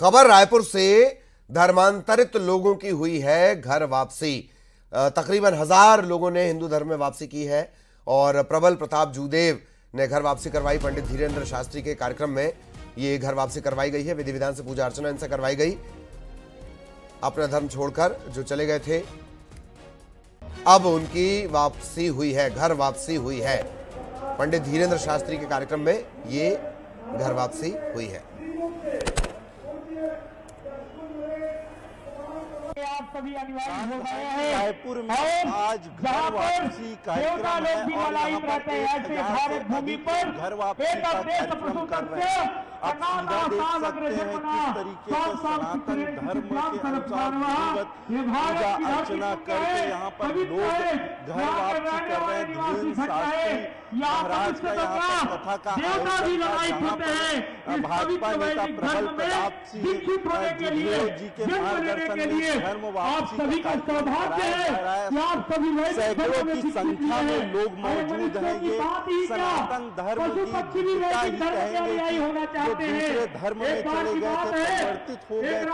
खबर रायपुर से धर्मांतरित लोगों की हुई है घर वापसी। तकरीबन 1000 लोगों ने हिंदू धर्म में वापसी की है और प्रबल प्रताप जूदेव ने घर वापसी करवाई। पंडित धीरेन्द्र शास्त्री के कार्यक्रम में ये घर वापसी करवाई गई है। विधि विधान से पूजा अर्चना इनसे करवाई गई। अपना धर्म छोड़कर जो चले गए थे अब उनकी वापसी हुई है, घर वापसी हुई है। पंडित धीरेन्द्र शास्त्री के कार्यक्रम में ये घर वापसी हुई है। रायपुर में आज घर वापसी कार्यक्रम यहाँ पर लोग घर वापसी कर रहे हैं। महाराज का यहाँ पर कथा का भाजपा नेता प्रबल प्रताप जी के मार्गदर्शन में धर्म आप सभी का सौभाग्य है कि आप सभी सैकड़ों की संख्या में लोग मौजूद हैं। ये सनातन धर्म की एकता ही कहेंगे जो दूसरे धर्म में चले गए थे, परिवर्तित हो गए थे,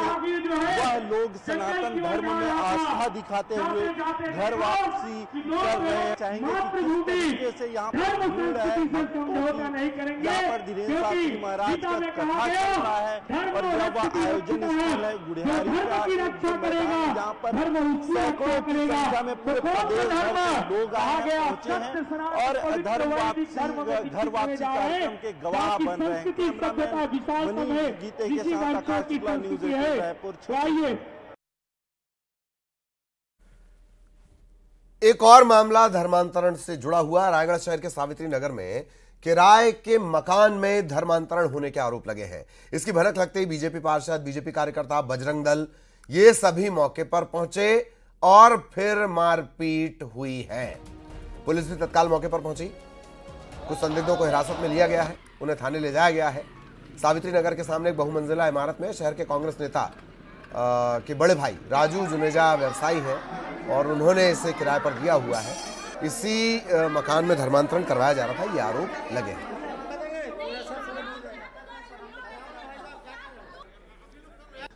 वह लोग सनातन धर्म में आस्था दिखाते हुए घर वापसी कर रहे चाहेंगे कि किस तरीके से यहाँ पर भीड़ है। यहाँ पर धीरेन्द्र शास्त्री महाराज का कथा चल रहा है और यहाँ आयोजन स्थल है गुढ़ियारी का, जहाँ पर सैकड़ों की संख्या में पूरे प्रदेश में लोग आए हैं और घर वापसी कार्यक्रम के गवाह बन रहे हैं। मनीष गीते के साथ आकाश शुक्ला, न्यूज़ 18 रायपुर। एक और मामला धर्मांतरण से जुड़ा हुआ। रायगढ़ शहर के सावित्री नगर में किराए के मकान में धर्मांतरण होने के आरोप लगे हैं। इसकी भनक लगते ही बीजेपी पार्षद, बीजेपी कार्यकर्ता, बजरंग दल ये सभी मौके पर पहुंचे और फिर मारपीट हुई है। पुलिस भी तत्काल मौके पर पहुंची। कुछ संदिग्धों को हिरासत में लिया गया है, उन्हें थाने ले जाया गया है। सावित्री नगर के सामने एक बहुमंजिला इमारत में शहर के कांग्रेस नेता के बड़े भाई राजू जुनेजा व्यवसायी हैं और उन्होंने इसे किराए पर दिया हुआ है। इसी मकान में धर्मांतरण करवाया जा रहा था, ये आरोप लगे हैं।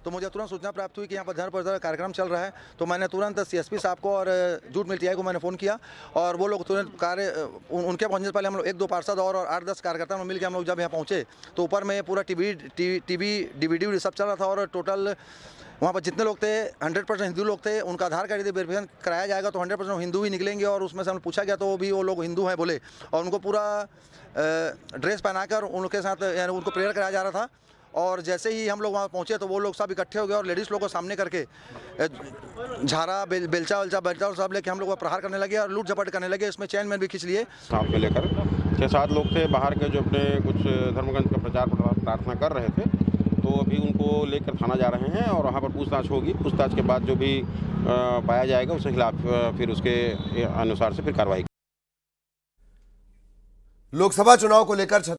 तो मुझे तुरंत सूचना प्राप्त हुई कि यहाँ पर धर्मांतरण कार्यक्रम चल रहा है, तो मैंने तुरंत CSP साहब को और जूट मिल टीआई को मैंने फ़ोन किया और वो लोग तुरंत उनके पहुँचने से पहले हम लोग 1-2 पार्षद और 8-10 कार्यकर्ता में मिलकर हम लोग जब यहाँ पहुँचे तो ऊपर में पूरा टीवी DVD सब चल रहा था और टोटल वहाँ पर जितने लोग थे 100% हिंदू लोग थे। उनका आधार कार्ड यदि वेरिफिकेशन कराया जाएगा तो 100% हिंदू ही निकलेंगे और उसमें से हमने पूछा गया तो वो लोग हिंदू हैं बोले और उनको पूरा ड्रेस पहनाकर उनके साथ यानी उनको प्रेयर कराया जा रहा था। और जैसे ही हम लोग वहाँ पहुँचे तो वो लोग सब इकट्ठे हो गए और लेडीज़ लोगों को सामने करके झारा बेलचा सब लेके हम लोग प्रहार करने लगे और लूट झपट करने लगे। इसमें चैन मैन भी खींच लिए। साथ में लेकर 6-7 लोग थे बाहर के जो अपने कुछ धर्मगंज का प्रचार प्रार्थना कर रहे थे, तो अभी उनको लेकर थाना जा रहे हैं और वहाँ पर पूछताछ होगी। पूछताछ के बाद जो भी पाया जाएगा उसके खिलाफ फिर उसके अनुसार से फिर कार्रवाई। लोकसभा चुनाव को लेकर